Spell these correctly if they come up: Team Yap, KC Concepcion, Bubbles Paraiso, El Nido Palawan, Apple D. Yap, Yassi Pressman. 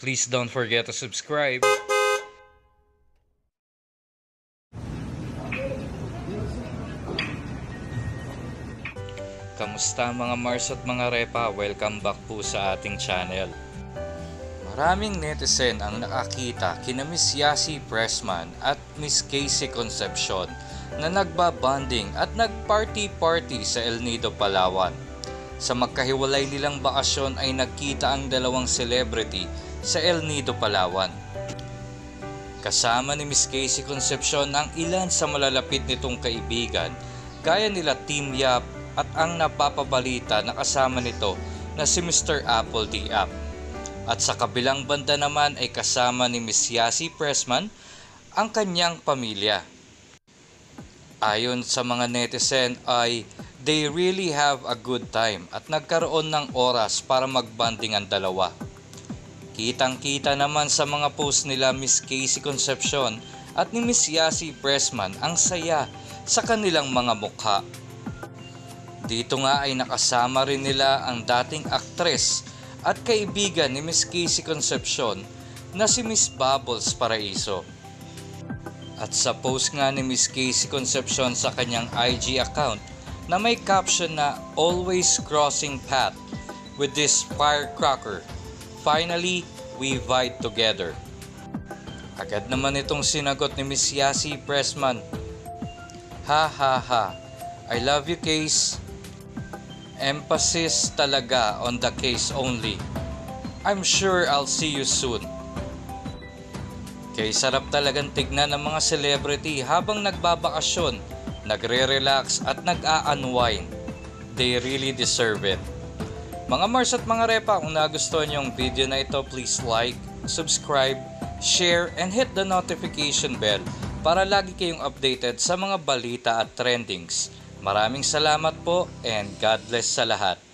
Please don't forget to subscribe. Kamusta mga Mars at mga Repa? Welcome back po sa ating channel. Maraming netizen ang nakakita kina Miss Yassi Pressman at Miss KC Concepcion na nagbabanding at nagparty-party sa El Nido, Palawan. Sa magkahiwalay nilang bakasyon ay nagkita ang dalawang celebrity sa El Nido, Palawan. Kasama ni Miss KC Concepcion ang ilan sa malalapit nitong kaibigan gaya nila Team Yap, at ang napapabalita na kasama nito na si Mr. Apple D. Yap. At sa kabilang banda naman ay kasama ni Miss Yassi Pressman ang kanyang pamilya. Ayon sa mga netizen ay they really have a good time at nagkaroon ng oras para magbanding ang dalawa. Kitang-kita naman sa mga post nila Miss KC Concepcion at ni Miss Yassi Pressman ang saya sa kanilang mga mukha. Dito nga ay nakasama rin nila ang dating aktres at kaibigan ni Miss KC Concepcion na si Miss Bubbles Paraiso. At sa post nga ni Miss KC Concepcion sa kanyang IG account na may caption na "Always crossing path with this firecracker. Finally, we vied together." Agad naman itong sinagot ni Miss Yassi Pressman. "Ha ha ha. I love you, Case. Emphasis talaga on the case only. I'm sure I'll see you soon." Kaya sarap talagang tignan ng mga celebrity habang nagbabakasyon, nagre-relax at nag-a-unwind. They really deserve it. Mga Mars at mga Repa, kung nagustuhan yung video na ito, please like, subscribe, share, and hit the notification bell para lagi kayong updated sa mga balita at trendings. Maraming salamat po and God bless sa lahat.